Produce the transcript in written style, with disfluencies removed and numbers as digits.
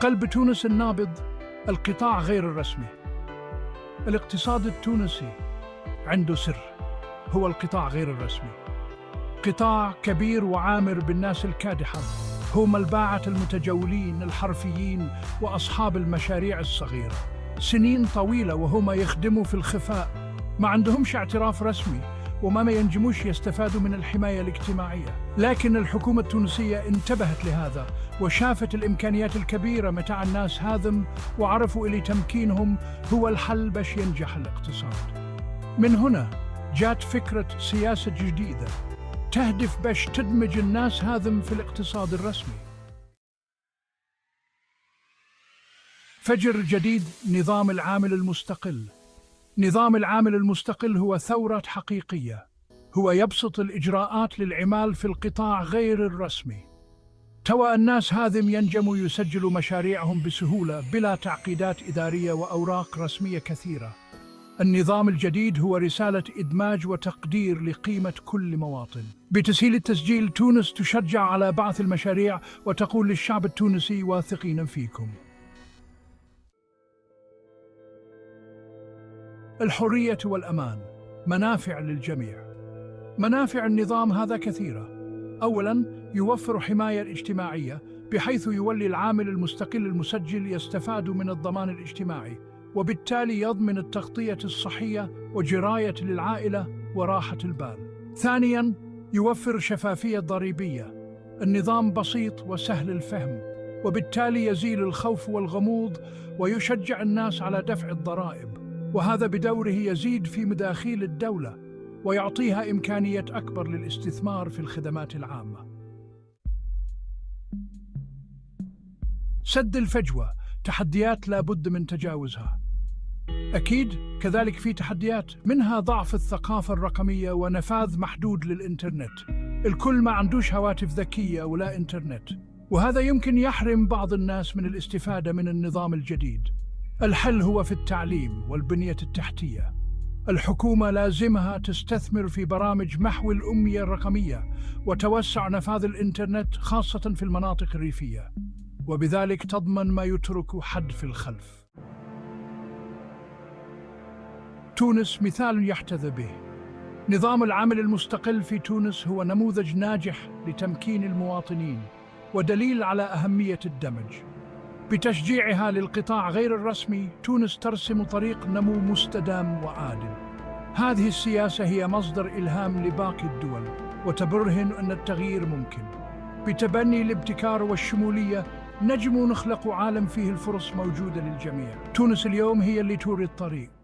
قلب تونس النابض القطاع غير الرسمي. الاقتصاد التونسي عنده سر، هو القطاع غير الرسمي، قطاع كبير وعامر بالناس الكادحة، هم الباعة المتجولين الحرفيين وأصحاب المشاريع الصغيرة سنين طويلة، وهم يخدموا في الخفاء، ما عندهمش اعتراف رسمي وما ينجموش يستفادوا من الحماية الاجتماعية. لكن الحكومة التونسية انتبهت لهذا وشافت الإمكانيات الكبيرة متاع الناس هذم، وعرفوا إلي تمكينهم هو الحل باش ينجح الاقتصاد. من هنا جات فكرة سياسة جديدة تهدف باش تدمج الناس هذم في الاقتصاد الرسمي. فجر جديد نظام العامل المستقل. نظام العامل المستقل هو ثورة حقيقية، هو يبسط الإجراءات للعمال في القطاع غير الرسمي. توا الناس هذم ينجموا يسجلوا مشاريعهم بسهولة بلا تعقيدات إدارية وأوراق رسمية كثيرة. النظام الجديد هو رسالة إدماج وتقدير لقيمة كل مواطن. بتسهيل التسجيل تونس تشجع على بعث المشاريع وتقول للشعب التونسي واثقين فيكم. الحرية والأمان، منافع للجميع. منافع النظام هذا كثيرة. أولاً يوفر حماية اجتماعية بحيث يولي العامل المستقل المسجل يستفاد من الضمان الاجتماعي، وبالتالي يضمن التغطية الصحية وجراية للعائلة وراحة البال. ثانياً يوفر شفافية ضريبية. النظام بسيط وسهل الفهم، وبالتالي يزيل الخوف والغموض ويشجع الناس على دفع الضرائب، وهذا بدوره يزيد في مداخيل الدولة ويعطيها إمكانية أكبر للاستثمار في الخدمات العامة. سد الفجوة، تحديات لابد من تجاوزها. أكيد كذلك في تحديات، منها ضعف الثقافة الرقمية ونفاذ محدود للإنترنت. الكل ما عندوش هواتف ذكية ولا إنترنت، وهذا يمكن يحرم بعض الناس من الاستفادة من النظام الجديد. الحل هو في التعليم والبنية التحتية. الحكومة لازمها تستثمر في برامج محو الأمية الرقمية وتوسع نفاذ الإنترنت خاصة في المناطق الريفية، وبذلك تضمن ما يترك حد في الخلف. تونس مثال يحتذى به. نظام العمل المستقل في تونس هو نموذج ناجح لتمكين المواطنين ودليل على أهمية الدمج. بتشجيعها للقطاع غير الرسمي تونس ترسم طريق نمو مستدام وعادل. هذه السياسة هي مصدر إلهام لباقي الدول وتبرهن أن التغيير ممكن. بتبني الابتكار والشمولية نجم نخلق عالم فيه الفرص موجودة للجميع. تونس اليوم هي اللي توري الطريق.